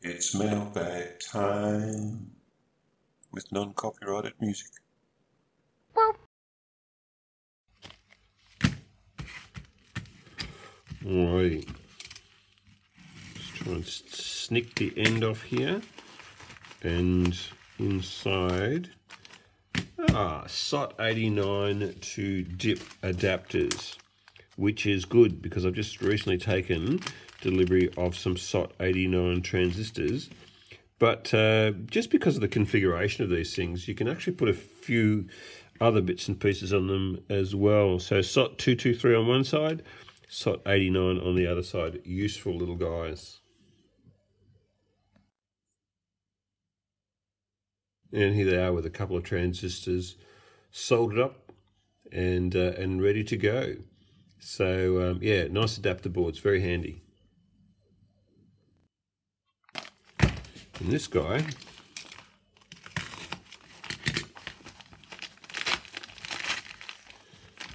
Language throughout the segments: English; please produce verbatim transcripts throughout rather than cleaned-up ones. It's mailbag time with non-copyrighted music. Alright, let's try and snick the end off here, and inside ah, S O T eighty-nine to D I P adapters, which is good because I've just recently taken delivery of some S O T eighty-nine transistors. But uh, just because of the configuration of these things, you can actually put a few other bits and pieces on them as well. So S O T two two three on one side, S O T eighty-nine on the other side. Useful little guys. And here they are with a couple of transistors soldered up and, uh, and ready to go. So um, yeah, nice adapter boards, very handy. And this guy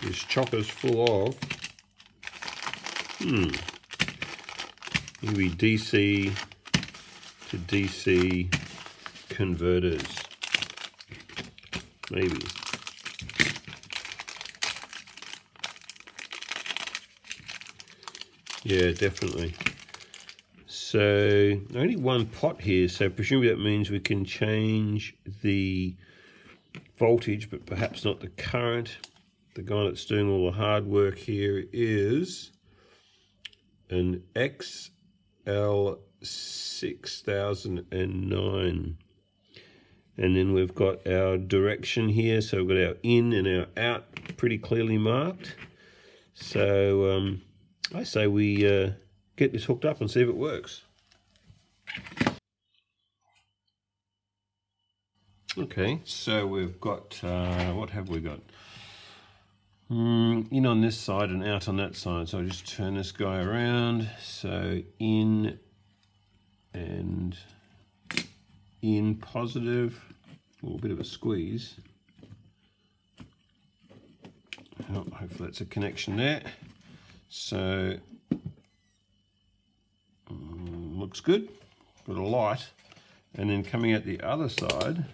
is chockers full of hmm, maybe D C to D C converters, maybe. Yeah, definitely. So only one pot here, so presumably that means we can change the voltage, but perhaps not the current. The guy that's doing all the hard work here is an X L six thousand nine. And then we've got our direction here, so we've got our in and our out pretty clearly marked. So um, I say we uh, get this hooked up and see if it works. Okay, so we've got, uh, what have we got? Mm, in on this side and out on that side, so I'll just turn this guy around. So in and in positive, a little bit of a squeeze. Oh, hopefully that's a connection there. So um, looks good, got a light, and then coming out the other side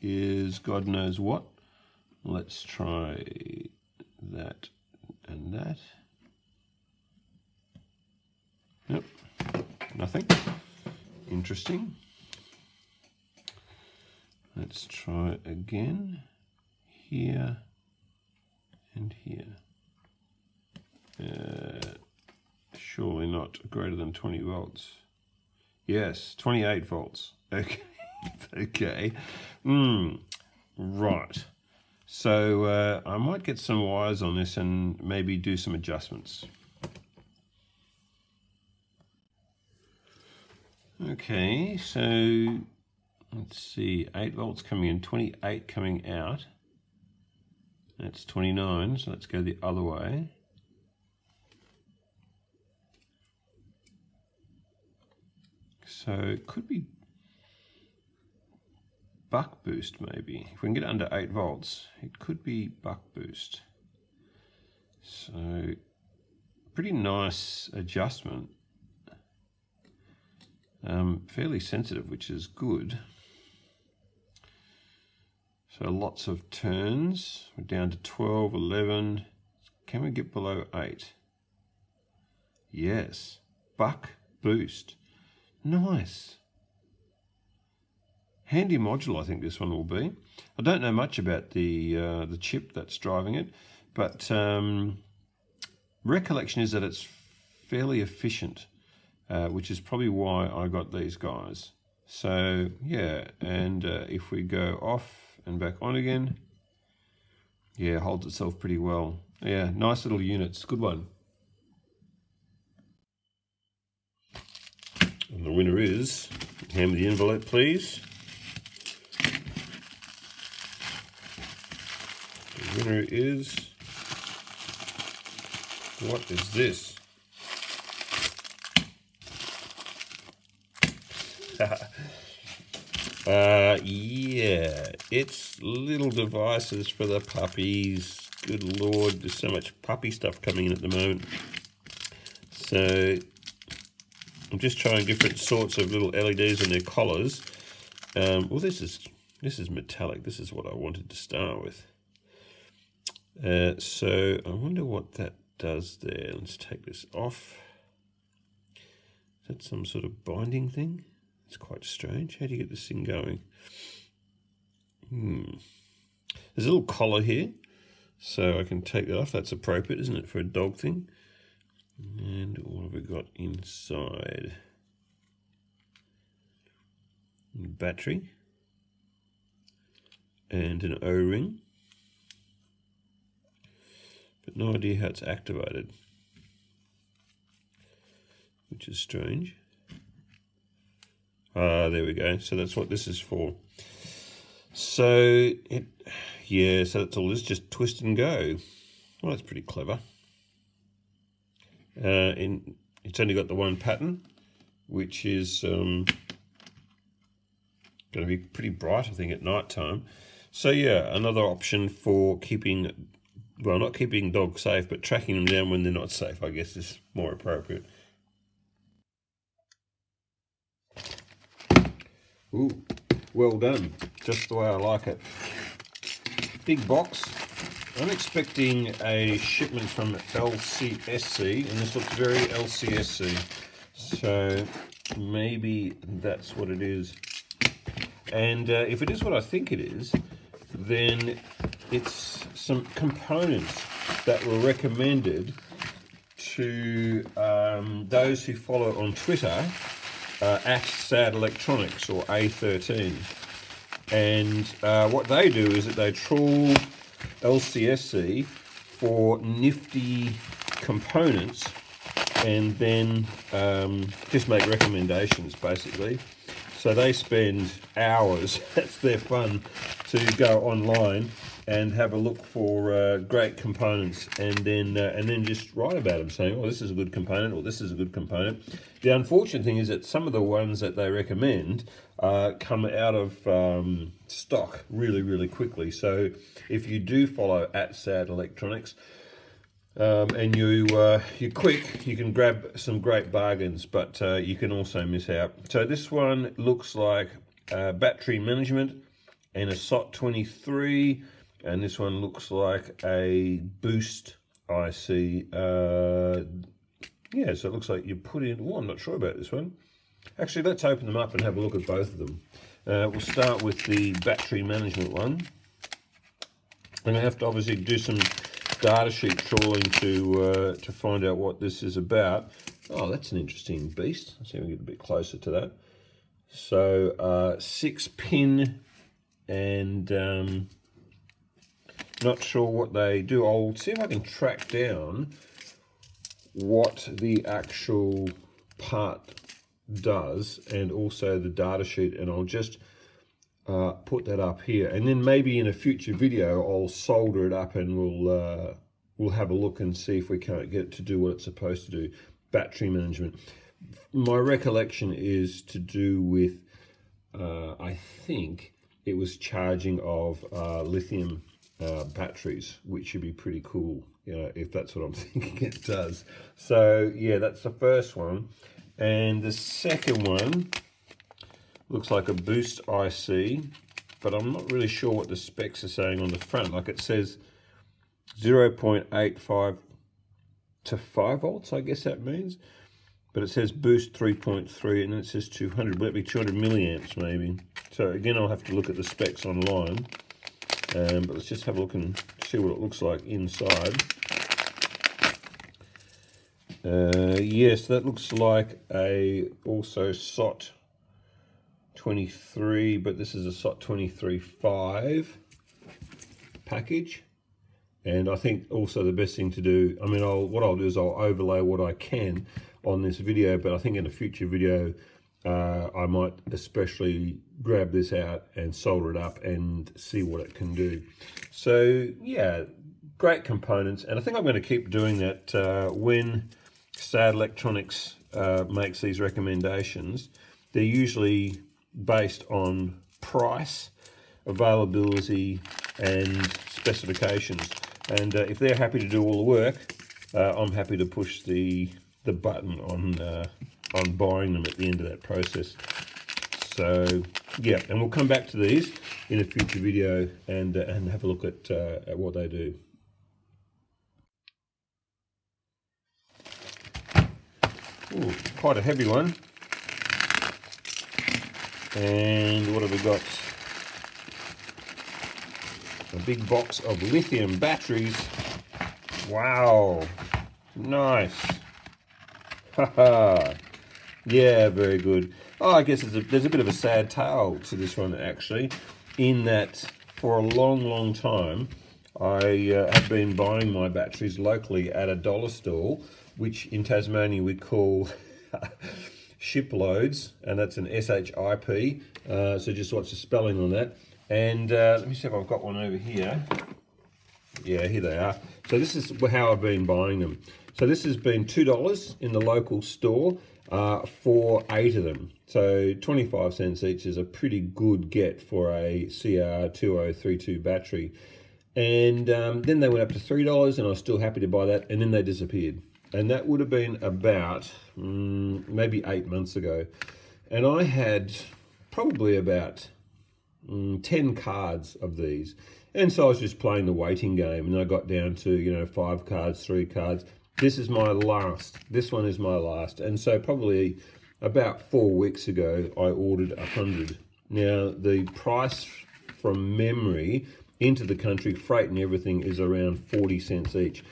is God knows what. Let's try that and that. Nope, nothing interesting. Let's try again, here and here. Uh, surely not greater than twenty volts. Yes, twenty-eight volts. Okay, okay. Mm. Right. So uh, I might get some wires on this and maybe do some adjustments. Okay, so let's see, eight volts coming in, twenty-eight coming out. That's twenty-nine, so let's go the other way. So it could be buck boost maybe. If we can get under eight volts, it could be buck boost. So pretty nice adjustment. Um, fairly sensitive, which is good. So lots of turns. We're down to twelve, eleven. Can we get below eight? Yes. Buck boost. Nice. Handy module, I think this one will be. I don't know much about the uh, the chip that's driving it, but um, recollection is that it's fairly efficient, uh, which is probably why I got these guys. So yeah, and uh, if we go off and back on again, yeah, holds itself pretty well. Yeah, nice little units, good one. And the winner is, hand me the envelope please. The winner is, what is this? uh, yeah, it's little devices for the puppies. Good Lord, there's so much puppy stuff coming in at the moment. So I'm just trying different sorts of little L E Ds and their collars. Um, well, this is this is metallic. This is what I wanted to start with. Uh, so I wonder what that does there. Let's take this off. Is that some sort of binding thing? It's quite strange. How do you get this thing going? Hmm. There's a little collar here, so I can take that off. That's appropriate, isn't it, for a dog thing? And what have we got inside? Battery and an O-ring, but no idea how it's activated, which is strange. Ah, there we go. So that's what this is for. So it, yeah, so that's all this, just twist and go. Well, that's pretty clever. Uh, in, it's only got the one pattern, which is um, going to be pretty bright, I think, at night time. So yeah, another option for keeping, well, not keeping dogs safe, but tracking them down when they're not safe, I guess, is more appropriate. Ooh, well done. Just the way I like it. Big box. I'm expecting a shipment from L C S C, and this looks very L C S C, so maybe that's what it is. And uh, if it is what I think it is, then it's some components that were recommended to um, those who follow on Twitter uh, at SadElectronics, or A thirteen. And uh, what they do is that they trawl L C S C for nifty components and then um, just make recommendations, basically. So they spend hours, that's their fun, to go online and have a look for uh, great components, and then uh, and then just write about them, saying, oh, this is a good component, or this is a good component. The unfortunate thing is that some of the ones that they recommend uh, come out of um, stock really, really quickly. So if you do follow at SadElectronics, um, and you, uh, you're quick, you can grab some great bargains, but uh, you can also miss out. So this one looks like uh, battery management and a S O T twenty-three, and this one looks like a boost I C. Uh, yeah, so it looks like you put in... Oh, I'm not sure about this one. Actually, let's open them up and have a look at both of them. Uh, we'll start with the battery management one. I'm going to have to obviously do some data sheet trawling to, uh, to find out what this is about. Oh, that's an interesting beast. Let's see if we can get a bit closer to that. So, uh, six pin and... Um, not sure what they do. I'll see if I can track down what the actual part does, and also the data sheet, and I'll just uh, put that up here. And then maybe in a future video, I'll solder it up, and we'll uh, we'll have a look and see if we can't get it to do what it's supposed to do. Battery management. My recollection is to do with, uh, I think it was charging of uh, lithium Uh, batteries, which should be pretty cool, you know, if that's what I'm thinking it does. So yeah, that's the first one, and the second one looks like a boost I C, but I'm not really sure what the specs are saying on the front. Like it says zero point eight five to five volts, I guess that means, but it says boost three point three, and then it says two hundred. Will it be two hundred milliamps maybe? So again, I'll have to look at the specs online. Um, but let's just have a look and see what it looks like inside. Uh, yes, that looks like a also S O T twenty-three, but this is a S O T twenty-three five package. And I think also the best thing to do, I mean, I'll, what I'll do is I'll overlay what I can on this video, but I think in a future video, Uh, I might especially grab this out and solder it up and see what it can do. So yeah, great components, and I think I'm going to keep doing that uh, when SadElectronics uh, makes these recommendations. They're usually based on price, availability, and specifications. And uh, if they're happy to do all the work, uh, I'm happy to push the the button on. Uh, on buying them at the end of that process. So yeah, and we'll come back to these in a future video and uh, and have a look at, uh, at what they do. Ooh, quite a heavy one. And what have we got? A big box of lithium batteries. Wow, nice. Haha. Yeah, very good. Oh, I guess it's a, there's a bit of a sad tale to this one, actually, in that for a long, long time, I uh, have been buying my batteries locally at a dollar store, which in Tasmania we call ship loads, and that's an S H I P, uh, so just watch the spelling on that. And uh, let me see if I've got one over here. Yeah, here they are. So this is how I've been buying them. So this has been two dollars in the local store uh, for eight of them. So twenty-five cents each is a pretty good get for a C R two oh three two battery. And um, then they went up to three dollars and I was still happy to buy that, and then they disappeared. And that would have been about um, maybe eight months ago. And I had probably about um, ten cards of these. And so I was just playing the waiting game, and I got down to, you know, five cards, three cards. This is my last. This one is my last. And so probably about four weeks ago, I ordered one hundred. Now, the price from memory into the country, freight and everything, is around forty cents each,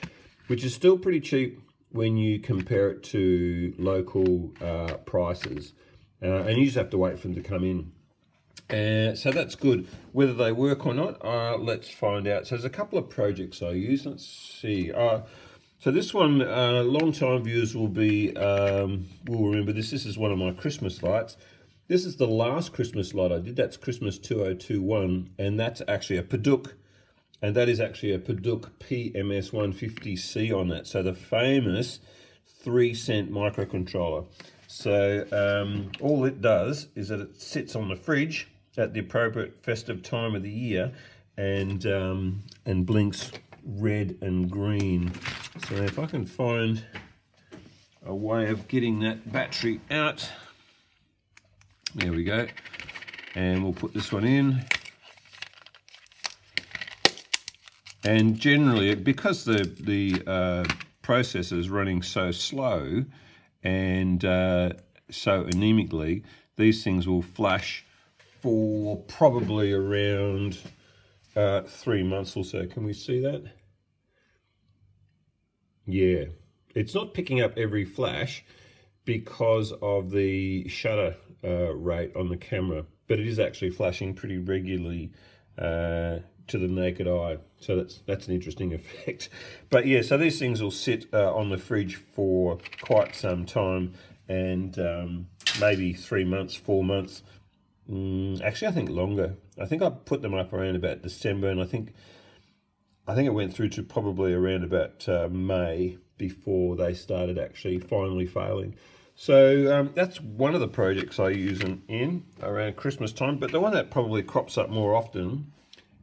which is still pretty cheap when you compare it to local uh, prices. Uh, and you just have to wait for them to come in. Uh, so that's good. Whether they work or not, uh, let's find out. So there's a couple of projects I use. Let's see. Uh, so this one, uh, long-time viewers will be um, will remember this. This is one of my Christmas lights. This is the last Christmas light I did. That's Christmas two oh two one, and that's actually a Padauk, and that is actually a Padauk P M S one fifty C on that. So the famous three cent microcontroller. So um, all it does is that it sits on the fridge at the appropriate festive time of the year, and um, and blinks red and green. So if I can find a way of getting that battery out, there we go, and we'll put this one in. And generally, because the the uh, processor is running so slow and uh, so anemically, these things will flash for probably around uh, three months or so. Can we see that? Yeah, it's not picking up every flash because of the shutter uh, rate on the camera, but it is actually flashing pretty regularly uh, to the naked eye. So that's that's an interesting effect. But yeah, so these things will sit uh, on the fridge for quite some time, and um, maybe three months, four months. Mm, actually, I think longer. I think I put them up around about December, and I think I think it went through to probably around about uh, May before they started actually finally failing. So um, that's one of the projects I use them in around Christmas time. But the one that probably crops up more often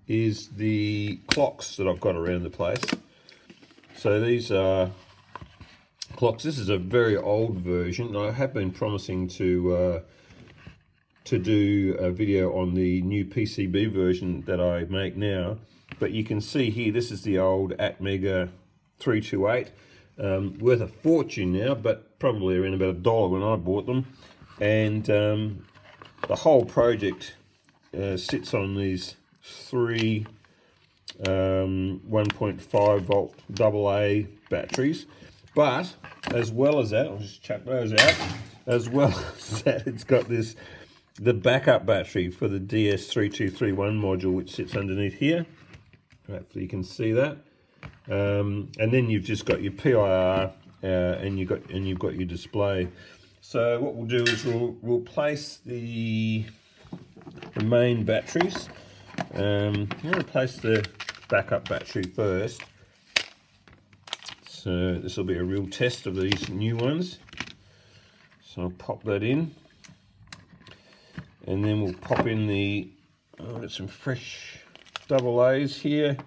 is the clocks that I've got around the place. So these are clocks. This is a very old version. I have been promising to uh, to do a video on the new P C B version that I make now, but you can see here, this is the old Atmega three two eight, um, worth a fortune now, but probably around about a dollar when I bought them. And um, the whole project uh, sits on these three um, one point five volt double A batteries. But as well as that, I'll just chuck those out. As well as that, it's got this, the backup battery for the D S three two three one module, which sits underneath here. Hopefully you can see that. Um, and then you've just got your P I R uh, and you've got and you've got your display. So what we'll do is we'll we'll place the, the main batteries. Um, I'm going to place the backup battery first. So this will be a real test of these new ones. So I'll pop that in, and then we'll pop in the. I've got some fresh double A's here.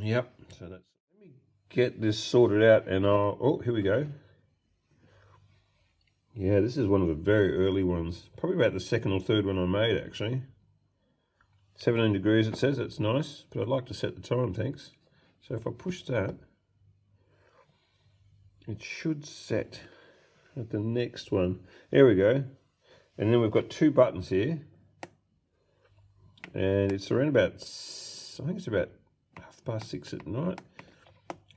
Yep. So that's. Let me get this sorted out, and I'll. Oh, here we go. Yeah, this is one of the very early ones. Probably about the second or third one I made, actually. seventeen degrees it says, it's nice, but I'd like to set the time, thanks. So if I push that, it should set at the next one. There we go. And then we've got two buttons here. And it's around about, I think it's about half past six at night.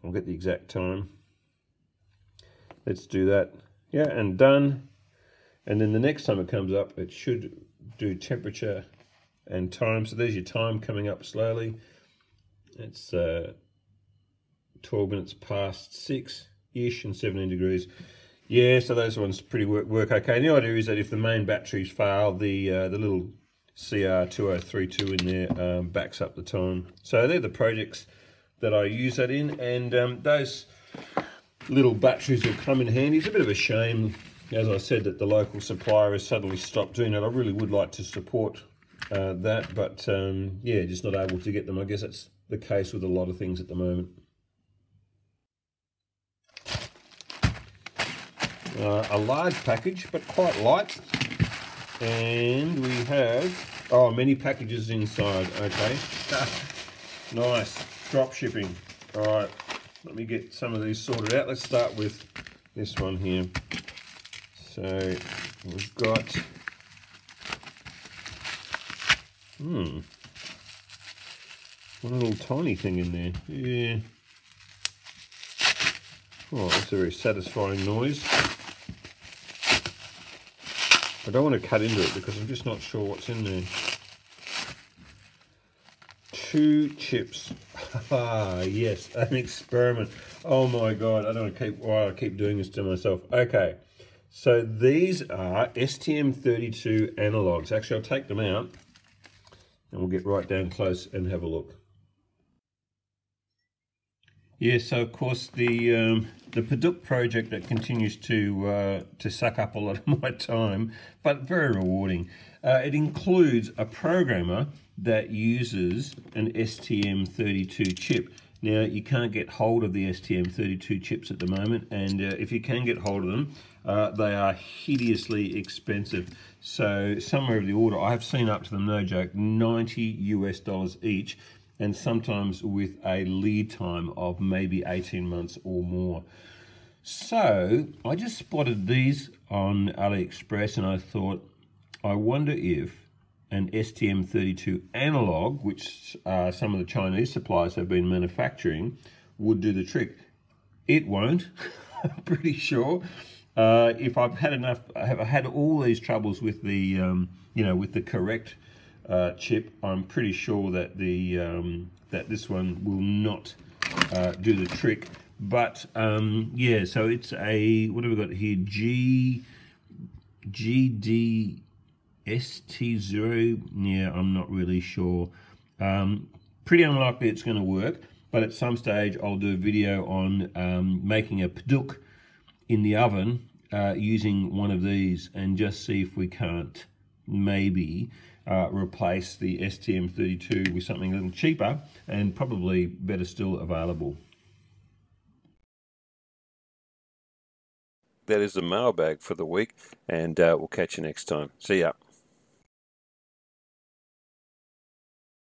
I'll get the exact time. Let's do that. Yeah, and done. And then the next time it comes up, it should do temperature and time. So there's your time coming up slowly. It's uh, twelve minutes past six-ish and seventeen degrees. Yeah, so those ones pretty work, work okay. And the idea is that if the main batteries fail, the uh, the little C R two oh three two in there um, backs up the time. So they're the projects that I use that in, and um, those little batteries will come in handy. It's a bit of a shame, as I said, that the local supplier has suddenly stopped doing it. I really would like to support uh, that, but um, yeah, just not able to get them. I guess that's the case with a lot of things at the moment. Uh, a large package, but quite light. And we have, oh, many packages inside, okay. Nice, drop shipping. All right, let me get some of these sorted out. Let's start with this one here. So we've got, hmm, one little tiny thing in there, yeah. Oh, that's a very satisfying noise. I don't want to cut into it because I'm just not sure what's in there. Two chips. Ah, yes, an experiment. Oh my God, I don't want to keep, oh, I keep doing this to myself. Okay, so these are S T M thirty-two analogs. Actually, I'll take them out and we'll get right down close and have a look. Yes, yeah, so of course the um, the Padauk project that continues to uh, to suck up a lot of my time, but very rewarding. Uh, it includes a programmer that uses an S T M thirty-two chip. Now you can't get hold of the S T M thirty-two chips at the moment, and uh, if you can get hold of them, uh, they are hideously expensive. So somewhere of the order, I have seen up to them, no joke, ninety US dollars each, and sometimes with a lead time of maybe eighteen months or more. So I just spotted these on AliExpress and I thought, I wonder if an S T M thirty-two analog, which uh, some of the Chinese suppliers have been manufacturing, would do the trick. It won't, I'm pretty sure. Uh, if I've had enough, I've had all these troubles with the, um, you know, with the correct Uh, chip, I'm pretty sure that the um, that this one will not uh, do the trick. But um, yeah, so it's a, what have we got here? G G D S T zero. Yeah, I'm not really sure. Um, pretty unlikely it's going to work. But at some stage, I'll do a video on um, making a Padauk in the oven uh, using one of these, and just see if we can't maybe Uh, replace the S T M thirty-two with something a little cheaper and probably better still available. That is the mailbag for the week, and uh, we'll catch you next time. See ya.